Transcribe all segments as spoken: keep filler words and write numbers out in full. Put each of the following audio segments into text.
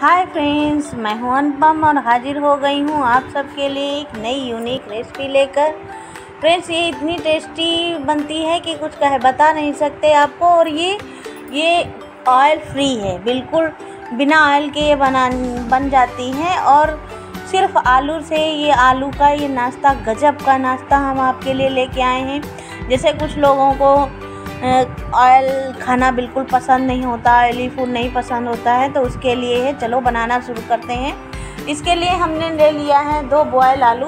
Hi friends, मैं हूँ अनुपम और हाजिर हो गई हूँ आप सबके लिए एक नई यूनिक रेसिपी लेकर। फ्रेंड्स, ये इतनी टेस्टी बनती है कि कुछ कहे बता नहीं सकते आपको। और ये ये ऑयल फ्री है, बिल्कुल बिना ऑयल के ये बना बन जाती है। और सिर्फ आलू से ये आलू का ये नाश्ता, गजब का नाश्ता हम आपके लिए लेके आए हैं। जैसे कुछ लोगों को ऑयल खाना बिल्कुल पसंद नहीं होता, ऑयली फूड नहीं पसंद होता है, तो उसके लिए है। चलो बनाना शुरू करते हैं। इसके लिए हमने ले लिया है दो बॉयल आलू।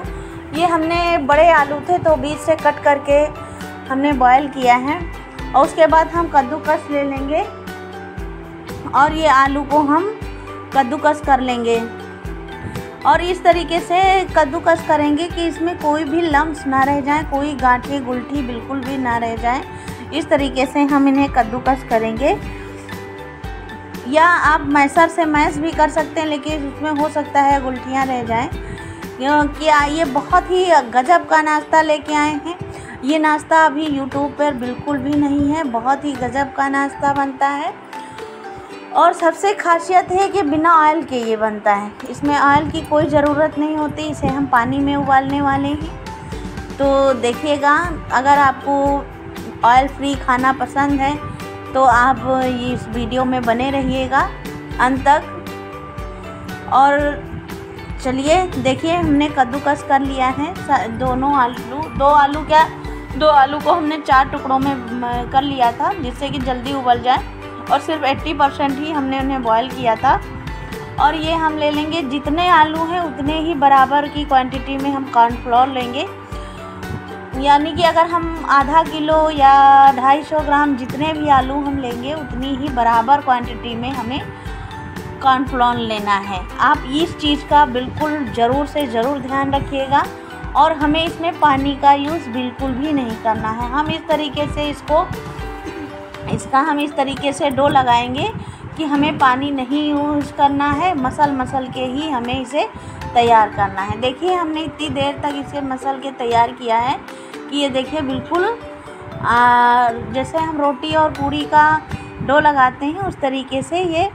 ये हमने बड़े आलू थे तो बीच से कट करके हमने बॉयल किया है। और उसके बाद हम कद्दूकस ले लेंगे और ये आलू को हम कद्दूकस कर लेंगे। और इस तरीके से कद्दूकस करेंगे कि इसमें कोई भी लम्स ना रह जाए, कोई गांठें गुलठी बिल्कुल भी ना रह जाए। इस तरीके से हम इन्हें कद्दूकस करेंगे। या आप मैसर से मैस भी कर सकते हैं, लेकिन उसमें हो सकता है गुलठियाँ रह जाएं। क्या ये बहुत ही गजब का नाश्ता लेके आए हैं। ये नाश्ता अभी यूट्यूब पर बिल्कुल भी नहीं है, बहुत ही गजब का नाश्ता बनता है। और सबसे खासियत है कि बिना ऑयल के ये बनता है, इसमें ऑयल की कोई ज़रूरत नहीं होती। इसे हम पानी में उबालने वाले हैं। तो देखिएगा, अगर आपको ऑयल फ्री खाना पसंद है तो आप ये इस वीडियो में बने रहिएगा अंत तक। और चलिए देखिए, हमने कद्दूकस कर लिया है दोनों आलू दो आलू क्या दो आलू को हमने चार टुकड़ों में कर लिया था, जिससे कि जल्दी उबल जाए। और सिर्फ अस्सी परसेंट ही हमने उन्हें बॉयल किया था। और ये हम ले लेंगे, जितने आलू हैं उतने ही बराबर की क्वांटिटी में हम कॉर्नफ्लोर लेंगे। यानी कि अगर हम आधा किलो या ढाई सौ ग्राम जितने भी आलू हम लेंगे, उतनी ही बराबर क्वांटिटी में हमें कॉर्नफ्लोर लेना है। आप इस चीज़ का बिल्कुल ज़रूर से ज़रूर ध्यान रखिएगा। और हमें इसमें पानी का यूज़ बिल्कुल भी नहीं करना है। हम इस तरीके से इसको इसका हम इस तरीके से डो लगाएंगे कि हमें पानी नहीं यूज़ करना है, मसल मसल के ही हमें इसे तैयार करना है। देखिए, हमने इतनी देर तक इसे मसल के तैयार किया है कि ये देखिए बिल्कुल आ, जैसे हम रोटी और पूरी का डो लगाते हैं उस तरीके से ये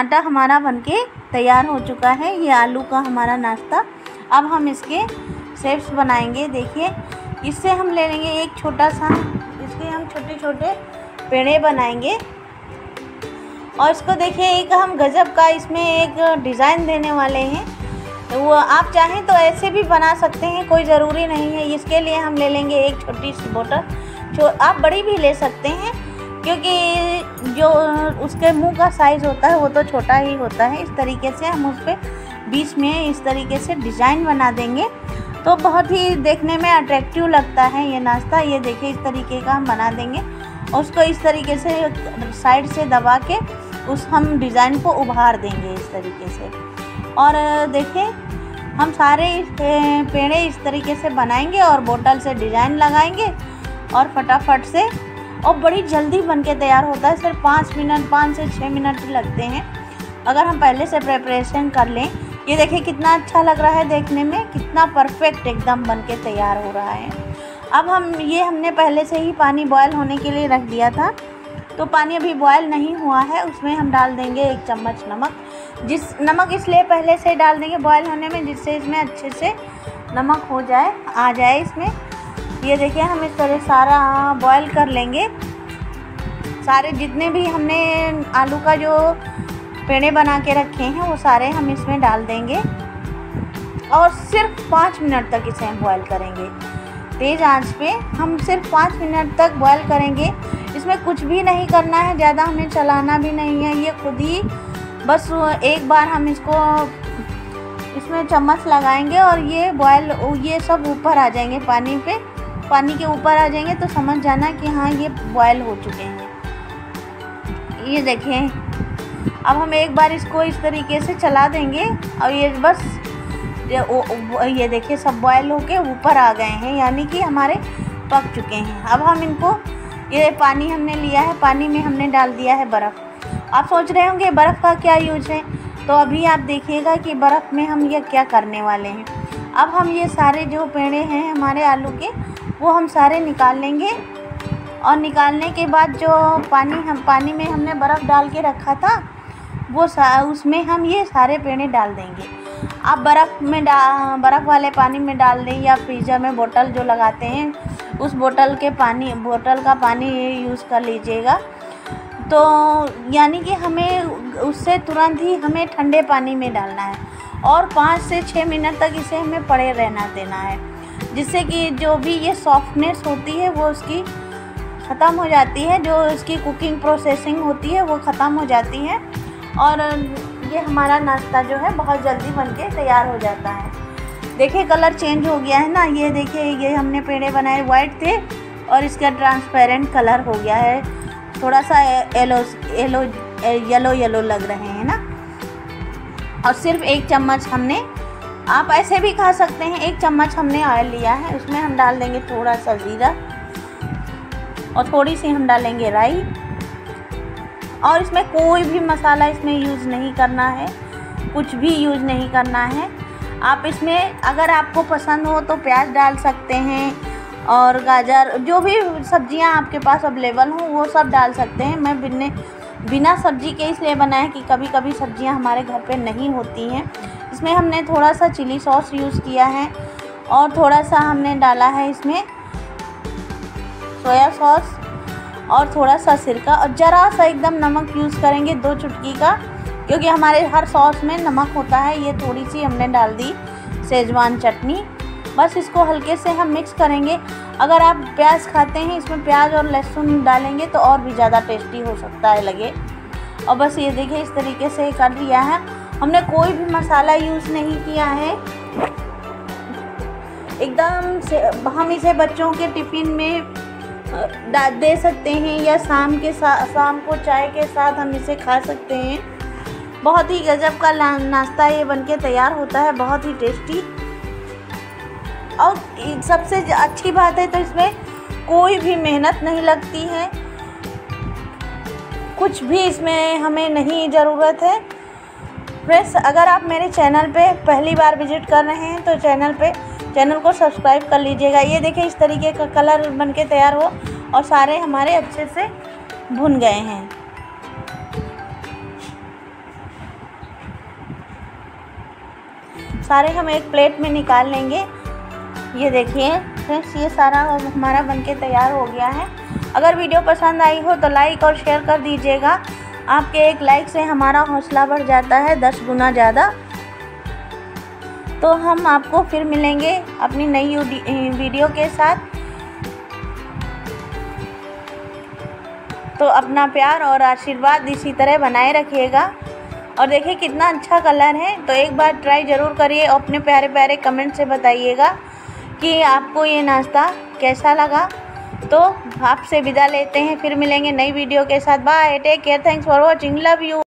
आटा हमारा बनके तैयार हो चुका है। ये आलू का हमारा नाश्ता। अब हम इसके शेप्स बनाएंगे। देखिए, इससे हम ले लेंगे एक छोटा सा, इसके हम छोटे छोटे पेड़े बनाएंगे। और इसको देखिए, एक हम गजब का इसमें एक डिज़ाइन देने वाले हैं। तो वो आप चाहें तो ऐसे भी बना सकते हैं, कोई ज़रूरी नहीं है। इसके लिए हम ले लेंगे एक छोटी सी बोतल, जो आप बड़ी भी ले सकते हैं, क्योंकि जो उसके मुंह का साइज़ होता है वो तो छोटा ही होता है। इस तरीके से हम उस पर बीच में इस तरीके से डिज़ाइन बना देंगे, तो बहुत ही देखने में अट्रैक्टिव लगता है ये नाश्ता। ये देखिए, इस तरीके का हम बना देंगे। उसको इस तरीके से साइड से दबा के उस हम डिज़ाइन को उभार देंगे इस तरीके से। और देखिए, हम सारे पेड़े इस तरीके से बनाएंगे और बोतल से डिज़ाइन लगाएंगे और फटाफट से, और बड़ी जल्दी बनके तैयार होता है। सिर्फ पाँच मिनट पाँच से छः मिनट ही लगते हैं अगर हम पहले से प्रिपरेशन कर लें। ये देखिए कितना अच्छा लग रहा है देखने में, कितना परफेक्ट एकदम बनके तैयार हो रहा है। अब हम ये हमने पहले से ही पानी बॉयल होने के लिए रख दिया था, तो पानी अभी बॉयल नहीं हुआ है। उसमें हम डाल देंगे एक चम्मच नमक। जिस नमक इसलिए पहले से डाल देंगे बॉयल होने में, जिससे इसमें अच्छे से नमक हो जाए, आ जाए इसमें। ये देखिए, हम इस तरह सारा बॉयल कर लेंगे। सारे जितने भी हमने आलू का जो पेड़े बना के रखे हैं वो सारे हम इसमें डाल देंगे और सिर्फ पाँच मिनट तक इसे हम बॉयल करेंगे। तेज़ आंच पे हम सिर्फ पाँच मिनट तक बॉयल करेंगे। इसमें कुछ भी नहीं करना है, ज़्यादा हमें चलाना भी नहीं है। ये खुद ही बस एक बार हम इसको इसमें चम्मच लगाएंगे और ये बॉयल ये सब ऊपर आ जाएंगे, पानी पे पानी के ऊपर आ जाएंगे, तो समझ जाना कि हाँ ये बॉयल हो चुके हैं। ये देखें, अब हम एक बार इसको इस तरीके से चला देंगे और ये बस ये देखिए सब बॉयल होके ऊपर आ गए हैं, यानी कि हमारे पक चुके हैं। अब हम इनको, ये पानी हमने लिया है, पानी में हमने डाल दिया है बर्फ़। आप सोच रहे होंगे बर्फ़ का क्या यूज़ है, तो अभी आप देखिएगा कि बर्फ़ में हम ये क्या करने वाले हैं। अब हम ये सारे जो पेड़े हैं हमारे आलू के, वो हम सारे निकाल लेंगे। और निकालने के बाद जो पानी हम पानी में हमने बर्फ़ डाल के रखा था वो उसमें हम ये सारे पेड़े डाल देंगे। आप बर्फ़ में डा बर्फ़ वाले पानी में डाल दें या फ्रीजर में बोतल जो लगाते हैं उस बोतल के पानी बोतल का पानी यूज़ कर लीजिएगा। तो यानी कि हमें उससे तुरंत ही हमें ठंडे पानी में डालना है और पाँच से छः मिनट तक इसे हमें पड़े रहना देना है, जिससे कि जो भी ये सॉफ्टनेस होती है वो उसकी ख़त्म हो जाती है, जो इसकी कुकिंग प्रोसेसिंग होती है वो ख़त्म हो जाती है और ये हमारा नाश्ता जो है बहुत जल्दी बनके तैयार हो जाता है। देखिए कलर चेंज हो गया है ना, ये देखिए ये हमने पेड़े बनाए वाइट थे और इसका ट्रांसपेरेंट कलर हो गया है, थोड़ा सा येलो येलो येलो येलो लग रहे हैं ना। और सिर्फ एक चम्मच हमने, आप ऐसे भी खा सकते हैं, एक चम्मच हमने ऑयल लिया है उसमें हम डाल देंगे थोड़ा सा ज़ीरा और थोड़ी सी हम डालेंगे राई। और इसमें कोई भी मसाला इसमें यूज़ नहीं करना है, कुछ भी यूज़ नहीं करना है। आप इसमें अगर आपको पसंद हो तो प्याज डाल सकते हैं और गाजर, जो भी सब्जियां आपके पास अवेलेबल हों वो सब डाल सकते हैं। मैं बिना बिना सब्जी के इसलिए बनाया कि कभी कभी सब्जियां हमारे घर पे नहीं होती हैं। इसमें हमने थोड़ा सा चिली सॉस यूज़ किया है और थोड़ा सा हमने डाला है इसमें सोया सॉस और थोड़ा सा सिरका और ज़रा सा एकदम नमक यूज़ करेंगे दो चुटकी का, क्योंकि हमारे हर सॉस में नमक होता है। ये थोड़ी सी हमने डाल दी शेजवान चटनी, बस इसको हल्के से हम मिक्स करेंगे। अगर आप प्याज खाते हैं इसमें प्याज और लहसुन डालेंगे तो और भी ज़्यादा टेस्टी हो सकता है लगे। और बस ये देखिए इस तरीके से कर लिया है, हमने कोई भी मसाला यूज़ नहीं किया है एकदम से। हम इसे बच्चों के टिफ़िन में दे सकते हैं या शाम के साथ शाम को चाय के साथ हम इसे खा सकते हैं। बहुत ही गजब का नाश्ता ये बनके तैयार होता है, बहुत ही टेस्टी। और सबसे अच्छी बात है तो इसमें कोई भी मेहनत नहीं लगती है, कुछ भी इसमें हमें नहीं ज़रूरत है। फ्रेंड्स अगर आप मेरे चैनल पे पहली बार विजिट कर रहे हैं तो चैनल पे चैनल को सब्सक्राइब कर लीजिएगा। ये देखिए इस तरीके का कलर बनके तैयार हो और सारे हमारे अच्छे से भुन गए हैं। सारे हम एक प्लेट में निकाल लेंगे। ये देखिए फ्रेंड्स ये सारा हमारा बनके तैयार हो गया है। अगर वीडियो पसंद आई हो तो लाइक और शेयर कर दीजिएगा, आपके एक लाइक से हमारा हौसला बढ़ जाता है दस गुना ज़्यादा। तो हम आपको फिर मिलेंगे अपनी नई वीडियो के साथ। तो अपना प्यार और आशीर्वाद इसी तरह बनाए रखिएगा। और देखिए कितना अच्छा कलर है, तो एक बार ट्राई ज़रूर करिए और अपने प्यारे प्यारे कमेंट से बताइएगा कि आपको ये नाश्ता कैसा लगा। तो आपसे विदा लेते हैं, फिर मिलेंगे नई वीडियो के साथ। Bye, take care, thanks for watching, love you.